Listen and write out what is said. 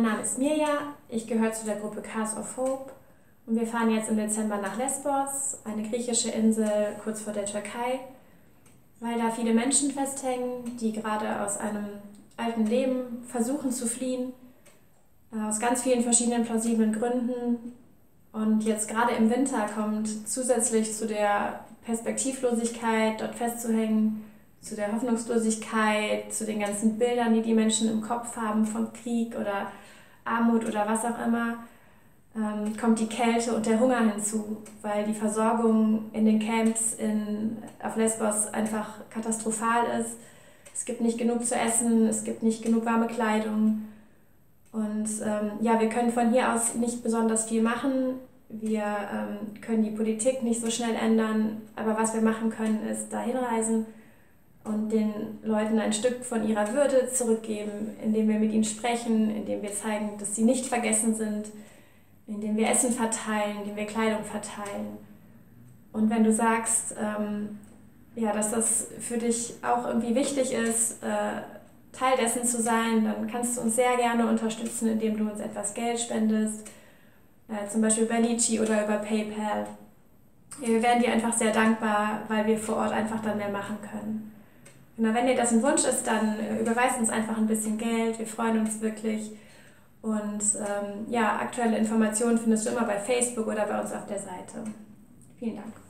mein Name ist Mirja, ich gehöre zu der Gruppe Cars of Hope und wir fahren jetzt im Dezember nach Lesbos, eine griechische Insel kurz vor der Türkei, weil da viele Menschen festhängen, die gerade aus einem alten Leben versuchen zu fliehen, aus ganz vielen verschiedenen plausiblen Gründen. Und jetzt gerade im Winter kommt zusätzlich zu der Perspektivlosigkeit, dort festzuhängen, zu der Hoffnungslosigkeit, zu den ganzen Bildern, die die Menschen im Kopf haben von Krieg oder Armut oder was auch immer, kommt die Kälte und der Hunger hinzu, weil die Versorgung in den Camps auf Lesbos einfach katastrophal ist. Es gibt nicht genug zu essen, es gibt nicht genug warme Kleidung. Und ja, wir können von hier aus nicht besonders viel machen. Wir können die Politik nicht so schnell ändern, aber was wir machen können, ist dahin reisen und den Leuten ein Stück von ihrer Würde zurückgeben, indem wir mit ihnen sprechen, indem wir zeigen, dass sie nicht vergessen sind, indem wir Essen verteilen, indem wir Kleidung verteilen. Und wenn du sagst, ja, dass das für dich auch irgendwie wichtig ist, Teil dessen zu sein, dann kannst du uns sehr gerne unterstützen, indem du uns etwas Geld spendest, zum Beispiel über Leetchi oder über PayPal. Wir wären dir einfach sehr dankbar, weil wir vor Ort einfach dann mehr machen können. Genau, wenn dir das ein Wunsch ist, dann überweist uns einfach ein bisschen Geld, wir freuen uns wirklich. Und ja, aktuelle Informationen findest du immer bei Facebook oder bei uns auf der Seite. Vielen Dank.